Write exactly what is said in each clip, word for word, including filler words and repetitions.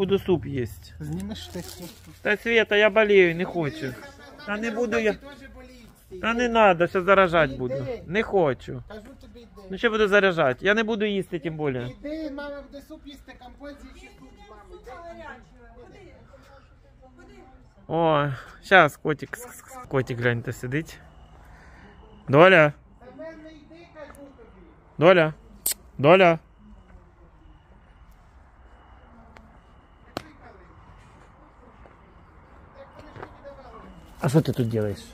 буду суп есть. Знімеш ти куртку. Та, Света, я болею, не хочу. Та не буду я. Та не надо, сейчас заражать буду. Не хочу. Кажу тобі, йди. Ну ще буду заражать. Я не буду їсти, тим більше. Іди, мама буде суп їсти, компот і ще тут, мама. О, сейчас котик, котик гляньте сидить. Доля. Доля. Доля. А что ты тут делаешь?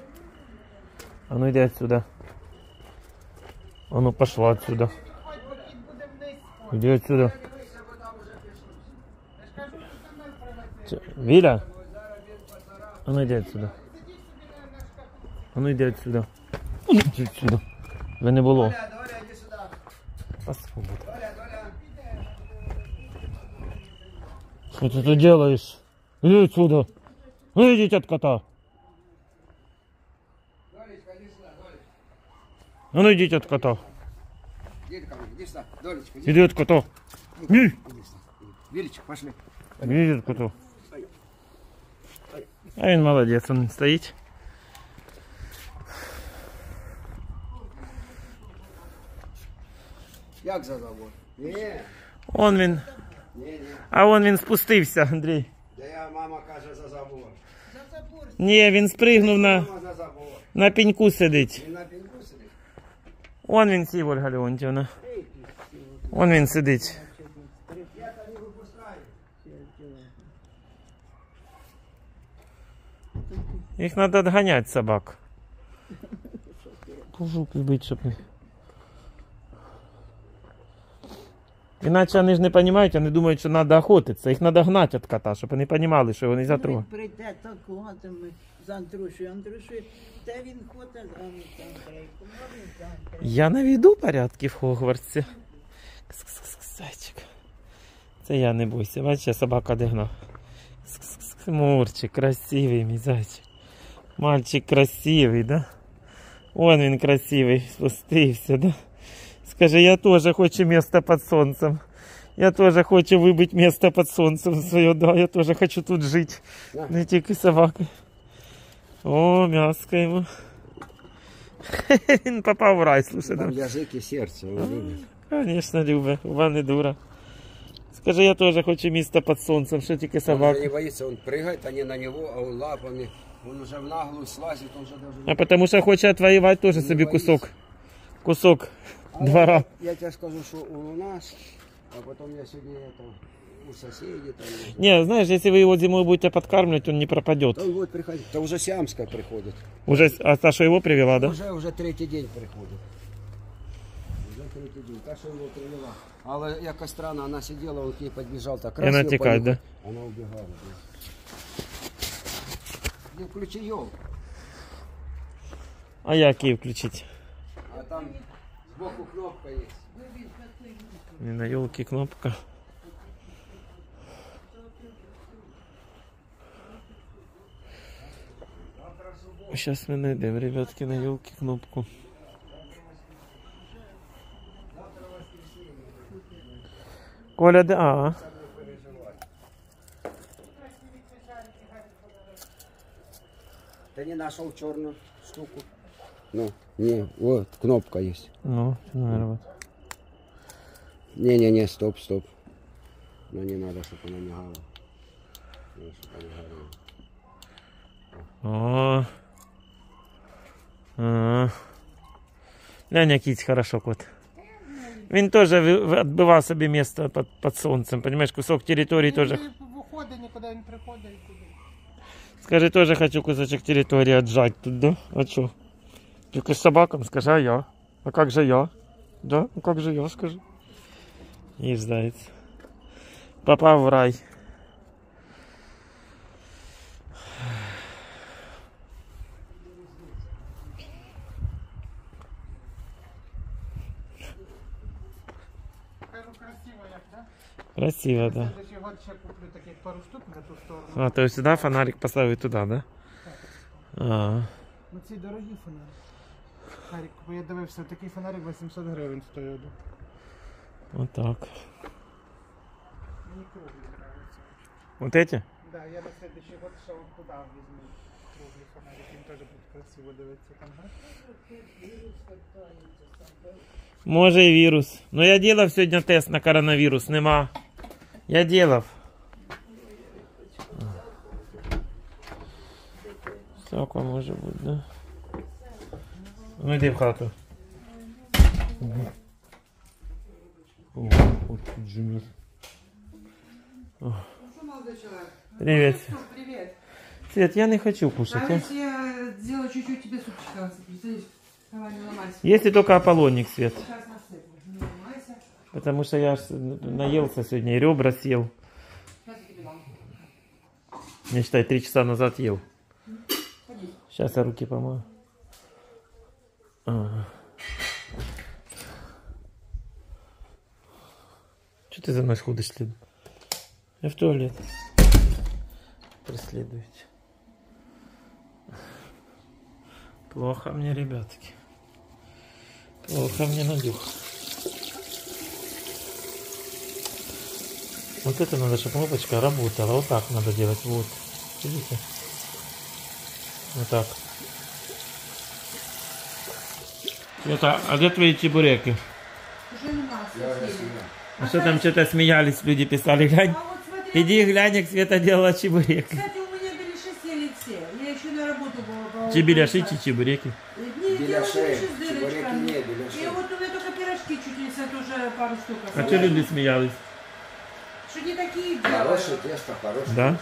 А ну иди отсюда. А ну пошла отсюда. Иди отсюда. Виля? А ну иди отсюда. А ну иди отсюда. Иди отсюда. Тебе не было. Что ты тут делаешь? Иди отсюда. Ну иди от кота. А ну идите от кота. Иди от кота. Величик, пошли. Иди от кота. А он молодец, он стоит. Як за завод? Не. Он він. А он він спустився, Андрій. Да я, мама каже, за забор. За забор. Не, він спригнув на на пеньку сидить. Він на пеньку сидить. Он він сів, Ольга Леонтьевна. Он він сидить. Я та не випускаю. Їх треба відганяти, собак. Кожух бить, щоб не... Иначе они же не понимают, они думают, что надо охотиться. Их надо гнать от кота, чтобы они понимали, что его не затрогают. Ну, прийде так гатами з Андрюшею. Андрюшею, де він ходить, а не там прийку. Я наведу порядки в Хогвартсі. Кс-кс-кс, зайчик. Це я, не бойся. Бачиш, я собака дигнав. Кс-кс-кс, Мурчик, красивий мій зайчик. Мальчик красивий, да? Он він красивий, спустився, да? Скажи, я тоже хочу место под солнцем. Я тоже хочу выбыть место под солнцем свое, да, я тоже хочу тут жить. Да. Найти-ка собаку. О, мяско ему. Он попал в рай, слушай. Там язык и сердце. Конечно, Люба, Люба не дура. Скажи, я тоже хочу место под солнцем, что тебе собака. Он не боится, он прыгает, они на него, а он лапами, он уже в наглую слазит. Он уже даже... А потому что хочет отвоевать тоже он себе кусок. Кусок. Двора. Я, я тебе скажу, что у нас, а потом я сегодня это, у соседей. Там, не, знаешь, если вы его зимой будете подкармливать, он не пропадет. Да он будет приходить. Да уже сиамская приходит. Уже, а Саша его привела, да? Уже, уже третий день приходит. Уже третий день. Саша его привела. Алла, якось странно, она сидела, он к ней подбежал так. Раз, она текает, да? Она убегала. Да. Не включи елку. А я Киев включить. А там... Сбоку кнопка есть. Не на елке кнопка. Сейчас мы найдем, ребятки, на елке кнопку. Коля, да. Ты не нашел черную штуку? Ну. Не, вот кнопка есть. Ну, наверное, вот. Не-не-не, стоп, стоп. Но не надо, чтобы она мигала. Не, чтобы она горела. О. А-а-а. Ляня Кить, хорошо, кот. Він тоже отбывал себе место под, под солнцем. Понимаешь, кусок территории тоже. Выхода никуда не прихода и куда. Скажи, тоже хочу кусочек территории отжать тут, да? А что? Только с собакам скажи, а я? А как же я? Да? А как же я, скажи? Не сдается. Попал в рай. Красиво, да? А, то есть сюда фонарик поставить, туда, да? А-а-а. Ну, ці дорогі фонари. Фонарик, бо я дивився, такий фонарик вісімсот гривень стоїть. Отак. Мені крові нравиться. Вот эти? Да, я на следующий год шел туда возьму. Круглый фонарик, им тоже будет красиво даваться. Може и вирус. Но я делал сегодня тест на коронавирус, нема. Я делал. Сока може бути, да? Ну йди в хату. О, от тут же мир. Привет. Привет. Свет, я не хочу кушать. А ведь я сделаю чуть-чуть тебе супчика. Давай, не ломайся. Если только Аполлоник, Свет. Потому что я наелся сегодня и ребра съел. Я считаю, три часа назад ел. Сейчас я руки помою. Ага. Что ты за мной ходишь следом? Я в туалет. Преследуете. Плохо мне, ребятки. Плохо мне, Надюха. Вот это надо, чтобы кнопочка работала. Вот так надо делать. Вот. Видите? Вот так. Это, а где твои чебуреки? Уже не нас. А, а что там что-то смеялись, люди писали. Глянь. А вот смотри, иди глянь, как Света делала чебурек. Кстати, у меня беляши сели все. Я еще на работу была. Че беляши, че чебуреки? Нет, беляши, чебуреки не беляши. И вот у меня только пирожки чуть не тоже пару штук. А что люди смеялись? Что не такие делают. Хорошее тесто, хорошее. Да?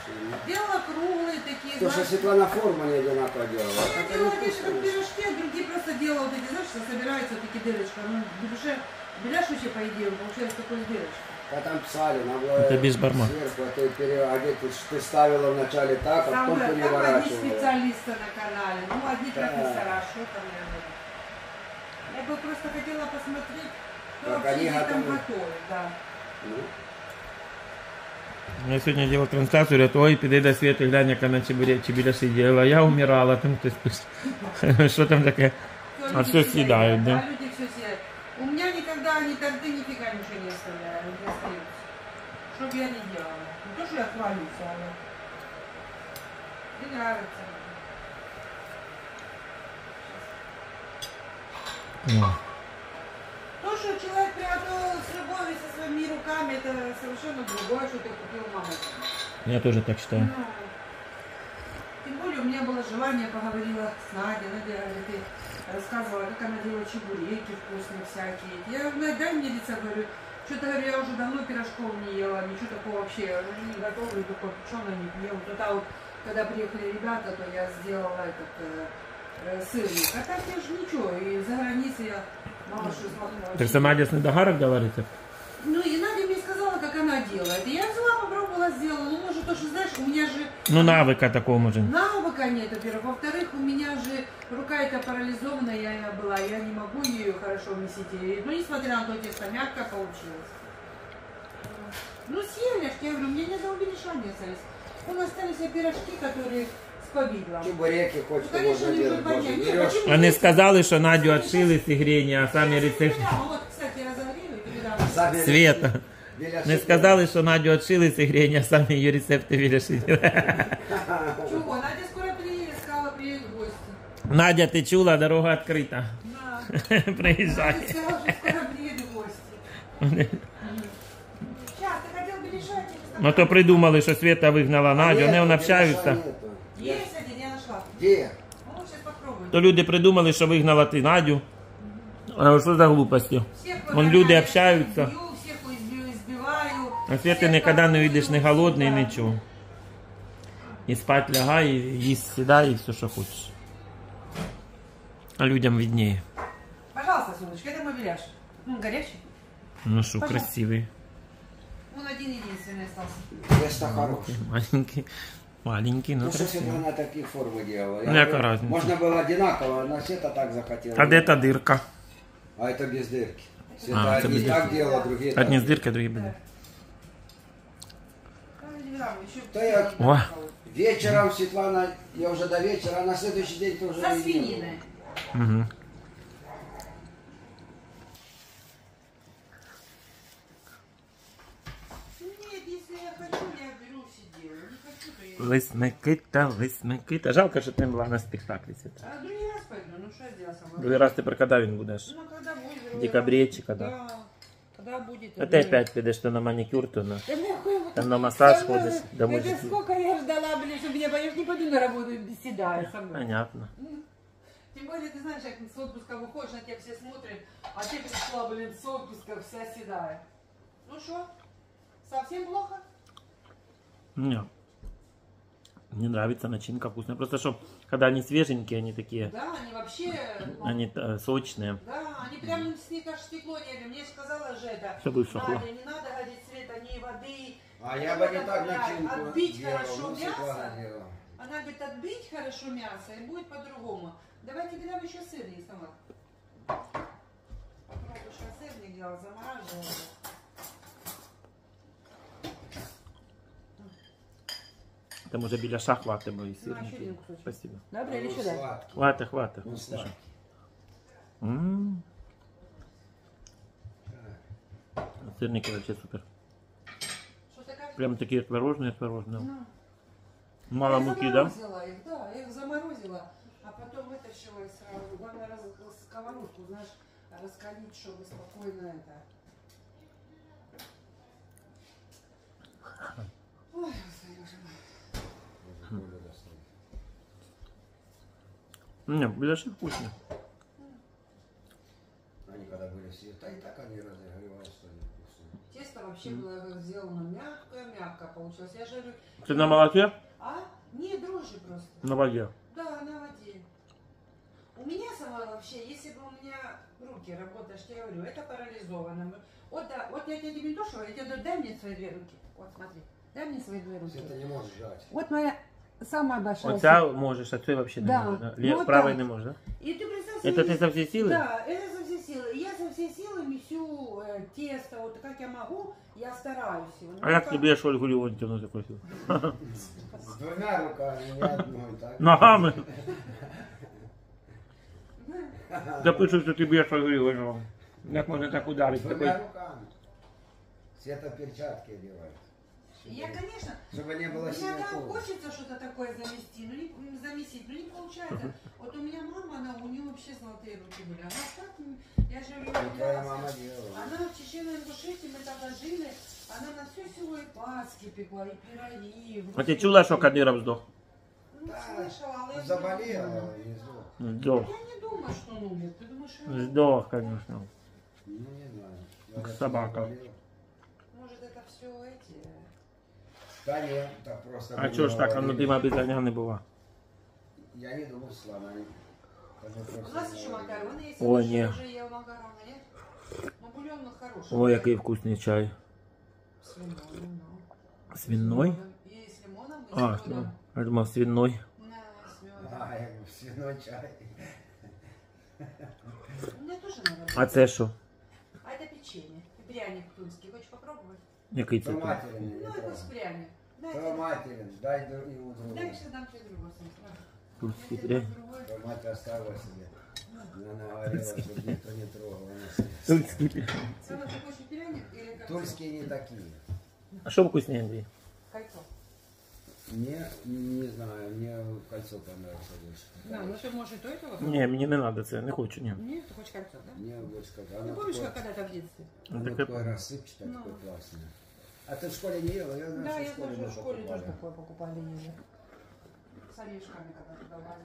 Делала круглые такие. Потому что Светлана форму не одинаково делала. Она делала какие-то пирожки, а другие просто делают такие, знаешь, что собираются такие дырочки. Ну, в душе беляши все по идее, получается такой дырочка. А там писали, она была это безбармак. Сверху, а ты, пере... ты, ты ставила вначале так, а потом переворачивала. Там одни специалисты на канале, ну одни профессора, что там наверное. Я бы просто хотела посмотреть, кто так, вообще готовы. Там готовы, да. Ну. Я сегодня делал трансляцию, говорят, ой, піди до Света, глянь, як она чебуряши делала. Я умирала, там кто-то пишет. Что там такое? А все съедают, да? Люди все съедают. У меня никогда они торты нифига ничего не оставляют. Что бы я не делала. Не то, что я хвалюсь, она. Мне нравится. То, что человек приготовил с любовью, со своими руками, это совершенно другое, что ты купил маму. Я тоже так считаю. Да. Тем более у меня было желание, поговорила с Надей. Надя, ты рассказывала, как она делала чебуреки вкусные всякие. Я говорю, дай мне лица, говорю, что-то, говорю, я уже давно пирожков не ела, ничего такого вообще, уже не готовлю, только печеное не ела. Тогда вот, когда приехали ребята, то я сделала этот э, сырник. А так я же ничего, и за границей я... Мама, что смогла. Так сама здесь на догарах говорите? Ну и Надя мне сказала, как она делает. И я взяла, попробовала, сделала. Ну, может, то, что, знаешь, у меня же... Ну, навыка такого, может. Навыка нет, во-первых. Во-вторых, у меня же рука эта парализованная я была. Я не могу ее хорошо месить. Ну, несмотря на то, тесто мягко получилось. Ну, съели, я говорю, у меня ни одного беляша не остались. У нас остались пирожки, которые... Чебуреки хочешь, ну, конечно, можно делать, можно. Берешь... Они сказали, что Надю отшили с игрения, а сами рецепты... Вот, кстати, разогрели, Света. Беляши. Они сказали, что Надю отшили с игрения, а сами ее рецепты беляши. Чего? Надя скоро приедет, сказала, приедет в гости. Надя, ты чула, дорога открыта. Да. Приезжай. Надя сказала, что скоро приедет в гости. Сейчас, ты хотел беляшать? Ну то придумали, что Света выгнала Надю, они он общаются. Есть один, я нашла. Где? Ну, сейчас попробуем. То люди придумали, что выгнала ты Надю. А что за глупости? Вон люди общаются. Всех избью, избиваю. А Свет, ты никогда не увидишь ни голодный, ничего. И спать лягай, и есть седай, и все, что хочешь. А людям виднее. Пожалуйста, солнышко, это мой беляш. Ну, горячий. Ну что, красивый. Он один единственный остался. Я что, хороший. Маленький. Маленький, но ну, красивый. Она такие формы делала. Говорю, можно было одинаково, но Света так захотела. А это дырка. А это без дырки. Света а, одни без так дырки. Делала, другие одни так. Одни с дыркой, другие без дырки. Да. Я... Вечером Светлана, я уже до вечера, а на следующий день тоже... Со свининой. Угу. Нет, если я хочу, я беру все дело. Лесники-то, лесники-то. Жалко, що ти не була на спектаклі. А другий раз пойду, ну що я сама. Другий раз ти про Кадавін будеш. Ну, коли буде. В декабрі чи коли? Да. Коли буде. А ти опять підеш то на манікюр, то на... Там на массаж ходишь, домой. Это сколько я ждала, блин, чтобы я, я не пойду на работу и беседаю со мной. Понятно. Тем более, ты знаешь, как с отпуска выходишь, на тебя все смотрят, а ты пришла, блин, с отпуска вся седая. Ну что, совсем плохо? Нет. Мне нравится начинка вкусная. Просто что, когда они свеженькие, они такие... Да, они вообще... Они э, сочные. Да, они прям с них аж стекло ели. Мне сказала же это. Все будет сухо. Надя, не надо гадить цвета, ни воды. А я бы не так начинку отбить делал, хорошо мясо. Она говорит, отбить хорошо мясо и будет по-другому. Давайте берем еще сыр и салат. Попробуй, что сыр не делал, замораживал. Там уже беляша хватит и сыр. Ну, спасибо. Добрый, или сюда? Хватит, хватит. Сырники вообще супер. Прям такие творожные, творожные. Ну. Мало муки, да? Я их, да, я их заморозила, а потом вытащила и сразу. Главное, раз, сковородку, знаешь, раскалить, чтобы спокойно это. Ой, Сережа. Не, беляши вкусные. Они когда были все, да и так они разогревались. Тесто вообще было сделано мягкое-мягкое получилось. Я жарю... Ты на молоке? А? Не, дрожжи просто. На воде? Да, на воде. У меня сама вообще, если бы у меня руки работали, что я говорю, это парализовано. Вот, да, вот я тебе не то, что я тебе говорю, дай мне свои две руки. Вот смотри, дай мне свои две руки. Это не можешь жать. Вот моя самая большая... Вот ты можешь, а ты вообще не да. можешь. Да, вот правой так. не можешь, да? И ты представь, это ты со всей силы? Да, это со всей силы. И я со всей силы месю э, тесто, вот как я могу, я стараюсь. Ну, а как ты бьешь Ольгу Леонтьевну такой силы? С двумя руками, не одной, так? Ногами? Запишу, что ты бьешь Ольгу Леонтьевну. Как можно так ударить? С двумя руками. Света перчатки одевают. Я, конечно, мне там хочется что-то такое замести, ну, не, замесить, но не получается. Вот у меня мама, она, у нее вообще золотые руки были. Она так, я же в она в Чечено-Ингушетии, мы тогда жили, она на все село и паски пекла, и пироги. И а ты чула, что Кадыров сдох? Ну, да, слышала, но заболела и сдох. Сдох. Я не думаю, что он умер. Ты думаешь, что он умер? Сдох, конечно. Ну, не знаю. Как собака. Может, это все эти... Да нет, так просто... А чё ж так, оно дыма без огня не было? Я не думал, сломали. У нас еще макароны есть. О, нет. Уже ел макароны, нет? Но бульон хороший. Ой, какой вкусный чай. С лимоном. С винной? И с лимоном, и с лимоном. А, ну, я думал, с винной. А, я думал, с винной чай. Мне тоже надо. А это что? А это печенье. Пряник тульский. Хочешь попробовать? Який це? То материн. Ну, якось пряник. То материн. Дай йому другу. Дай ще дам щось другого. Тульський пряник. То мати оставила себе. Вона говорила, щоб ніхто не трогав. Тульський пряник. Це такий пряник? Тульський не такий. А що вкусний, Андрій? Кольцо. Мне, не знаю, мне кольцо понравилось больше. Да, ну ты можешь и то, и то? Не, мне не надо, это не хочу, нет. Нет, ты хочешь кольцо, да? Мне больше кольцо. Ты помнишь, как когда-то в детстве? Она так такое это... рассыпчатое, ну. Такое классное. А ты в школе не ела? Я, наверное, да, я тоже в школе покупали. Тоже такое покупали. С орешками когда-то давали.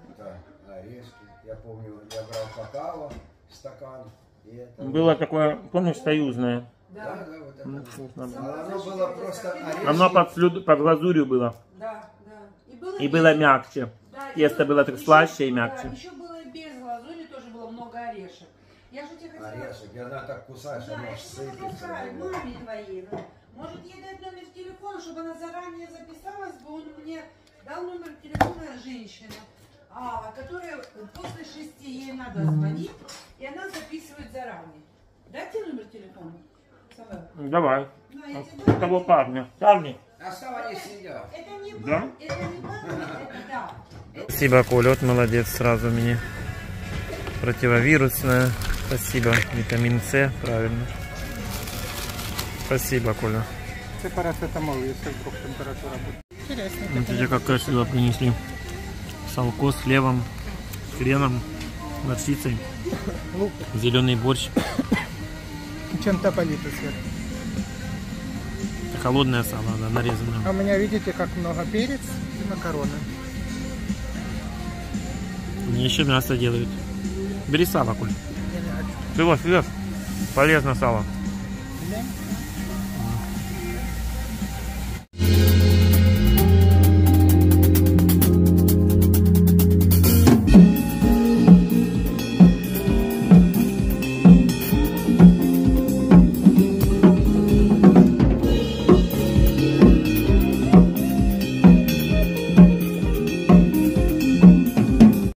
Да, орешки. Я помню, я брал какао в стакан. И это... Было такое, помнишь, союзное? Да, да, да, вот это. Ну, а оно было просто орешки. Оно под, слю... под глазурью было. Да, да. И было, и было мягче. Да, тесто было, было так слаще и мягче. Да, еще было и без глазури, тоже было много орешек. Я же тебе хотела... Орешек, я знаю, так кусаешь, да, она сыпется. Да, маме твоей. Может, ей дать номер телефона, чтобы она заранее записалась, бы он мне дал номер телефона женщины. А, которая после шести ей надо звонить, и она записывает заранее. Дайте номер телефона. Давай. У того парня. Парни. Да? Спасибо, Коля, вот молодец, сразу мне. Противовирусная. Спасибо, витамин С, правильно. Спасибо, Коля. Это парацетамол, если вдруг температура будет. Смотрите, как красиво принесли. Салко с хлебом, хреном, лосицей, зеленый борщ. Чем-то полито сверху. Холодное сало, да, нарезанное. А у меня, видите, как много перец и макароны. Мне еще мясо делают. Бери сало, Коль. Любовь, любовь. Полезно сало. Да?